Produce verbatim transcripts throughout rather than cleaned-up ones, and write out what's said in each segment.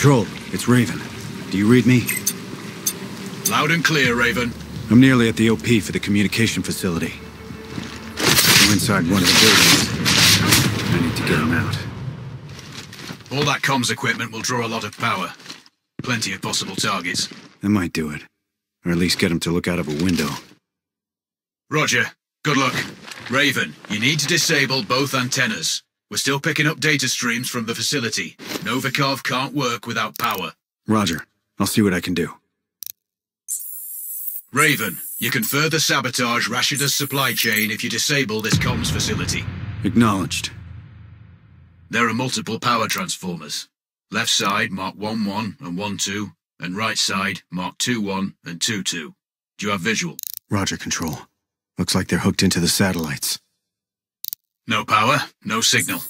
Control, it's Raven. Do you read me? Loud and clear, Raven. I'm nearly at the O P for the communication facility. I'm inside one of the buildings. I need to get him out. All that comms equipment will draw a lot of power. Plenty of possible targets. That might do it. Or at least get him to look out of a window. Roger. Good luck. Raven, you need to disable both antennas. We're still picking up data streams from the facility. Novikov can't work without power. Roger. I'll see what I can do. Raven, you can further sabotage Rashida's supply chain if you disable this comms facility. Acknowledged. There are multiple power transformers. Left side mark one one and one two, and right side mark two one and two two. Do you have visual? Roger, Control. Looks like they're hooked into the satellites. No power, no signal.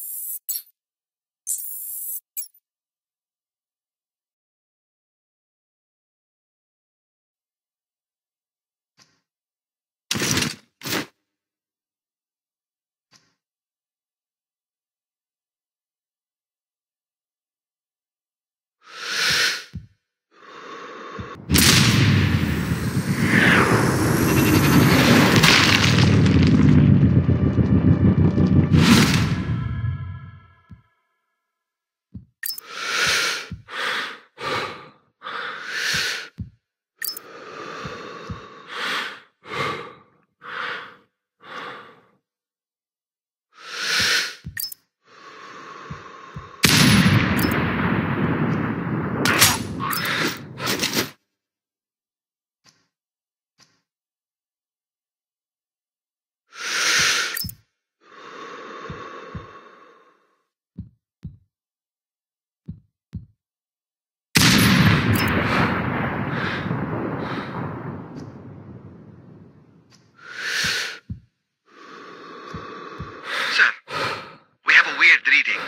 Reading.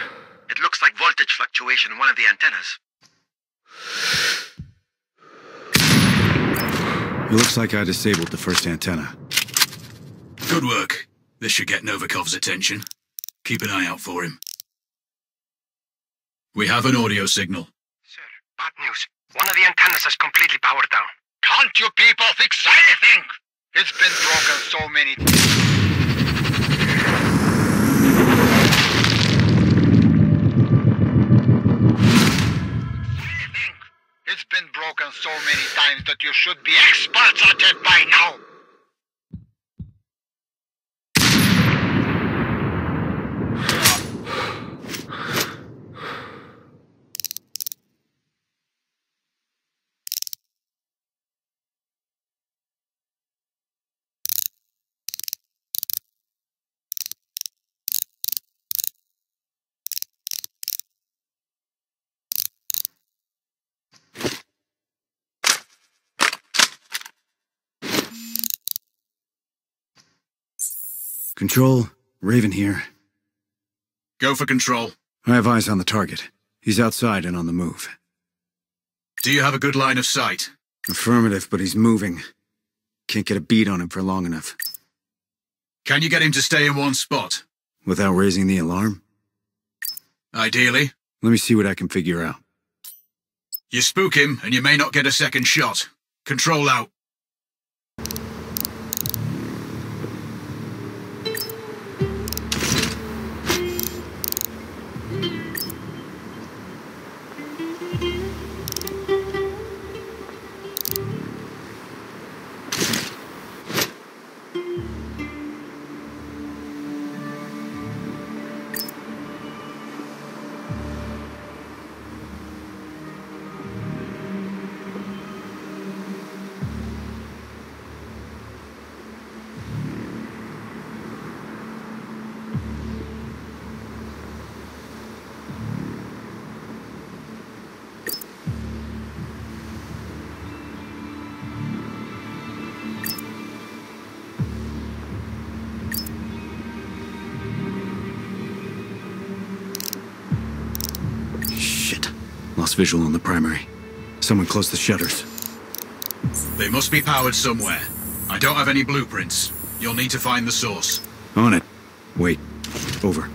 It looks like voltage fluctuation in one of the antennas. It looks like I disabled the first antenna. Good work. This should get Novikov's attention. Keep an eye out for him. We have an audio signal. Sir, bad news. One of the antennas is completely powered down. Can't you people fix anything? It's been broken so many times. It's been broken so many times that you should be experts at it by now! Control, Raven here. Go for Control. I have eyes on the target. He's outside and on the move. Do you have a good line of sight? Affirmative, but he's moving. Can't get a beat on him for long enough. Can you get him to stay in one spot? Without raising the alarm? Ideally. Let me see what I can figure out. You spook him, and you may not get a second shot. Control out. Lost visual on the primary. Someone close the shutters. They must be powered somewhere. I don't have any blueprints. You'll need to find the source. On it. Wait. Over.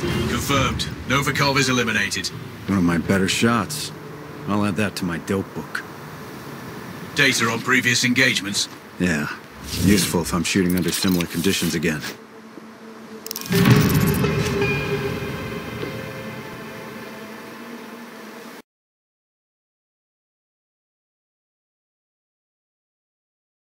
Confirmed. Novikov is eliminated. One of my better shots. I'll add that to my dope book. Data on previous engagements? Yeah. Useful if I'm shooting under similar conditions again.